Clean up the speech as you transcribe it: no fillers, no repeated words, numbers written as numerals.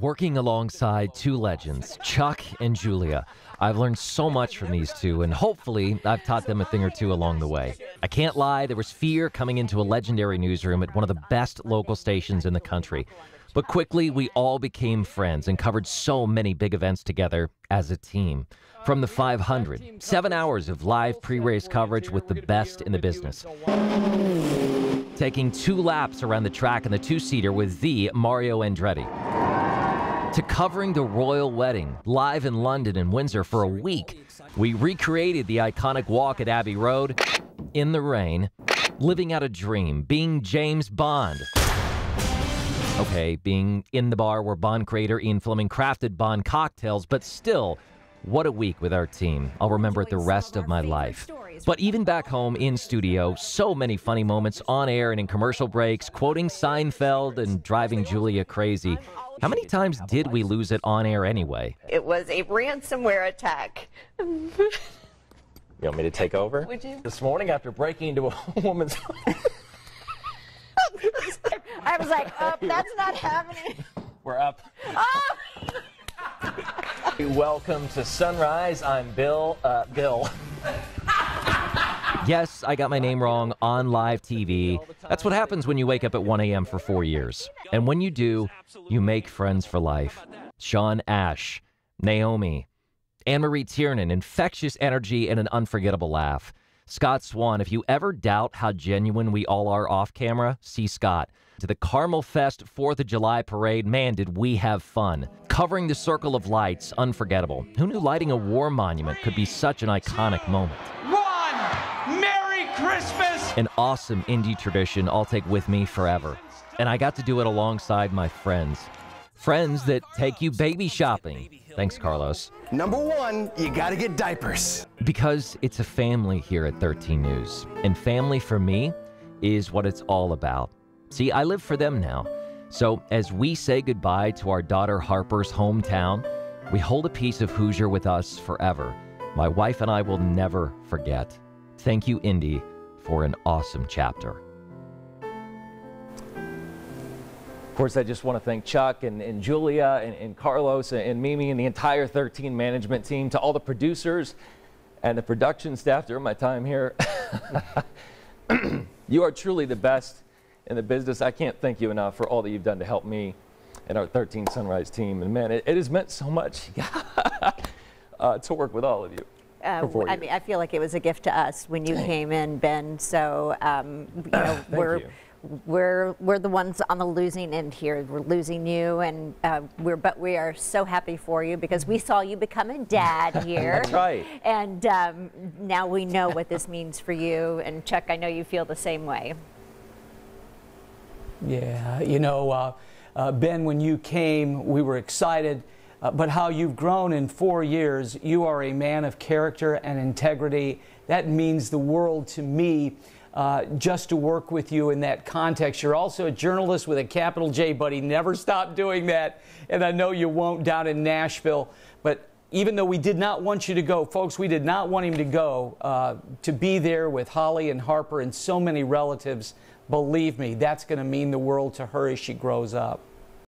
Working alongside two legends, Chuck and Julia, I've learned so much from these two, and hopefully I've taught them a thing or two along the way. I can't lie, there was fear coming into a legendary newsroom at one of the best local stations in the country. But quickly, we all became friends and covered so many big events together as a team. From the 500, 7 hours of live pre-race coverage with the best in the business. Taking two laps around the track in the two-seater with the Mario Andretti. To covering the royal wedding live in London and Windsor for a week. We recreated the iconic walk at Abbey Road in the rain, living out a dream, being James Bond. Okay, being in the bar where Bond creator Ian Fleming crafted Bond cocktails, but still, what a week with our team. I'll remember it the rest of my life. But even back home in studio, so many funny moments on air and in commercial breaks, quoting Seinfeld and driving Julia crazy. How many times did we lose it on air anyway? It was a ransomware attack. You want me to take over? Would you? This morning after breaking into a woman's home. I was like, oh, that's not happening. We're up. Oh! Welcome to Sunrise. I'm Bill. Bill. Yes, I got my name wrong on live TV. That's what happens when you wake up at 1 a.m. for 4 years. And when you do, you make friends for life. Sean Ash, Naomi, Anne Marie Tiernan, infectious energy and an unforgettable laugh. Scott Swan, if you ever doubt how genuine we all are off camera, see Scott. To the Carmel Fest 4th of July parade, man, did we have fun. Covering the circle of lights, unforgettable. Who knew lighting a war monument could be such an iconic moment? Christmas! An awesome indie tradition I'll take with me forever. And I got to do it alongside my friends. Friends that take you baby shopping. Thanks, Carlos. #1, you gotta get diapers. Because it's a family here at 13 News. And family for me is what it's all about. See, I live for them now. So as we say goodbye to our daughter Harper's hometown, we hold a piece of Hoosier with us forever. My wife and I will never forget. Thank you, Indy, for an awesome chapter. Of course, I just want to thank Chuck and Julia and Carlos and Mimi and the entire 13 management team, to all the producers and the production staff during my time here. You are truly the best in the business. I can't thank you enough for all that you've done to help me and our 13 Sunrise team. And man, it has meant so much to work with all of you. I mean, I feel like it was a gift to us when you came in, Ben. So you know, we're the ones on the losing end here. We're losing you, and we are so happy for you because we saw you become a dad here. That's right. And now we know what this means for you. And Chuck, I know you feel the same way. Yeah, you know, Ben, when you came, we were excited. But how you've grown in 4 years. You are a man of character and integrity. That means the world to me, just to work with you in that context. You're also a journalist with a capital J, buddy. Never stop doing that. And I know you won't down in Nashville. But even though we did not want you to go, folks, we did not want him to go, to be there with Holly and Harper and so many relatives. Believe me, that's going to mean the world to her as she grows up.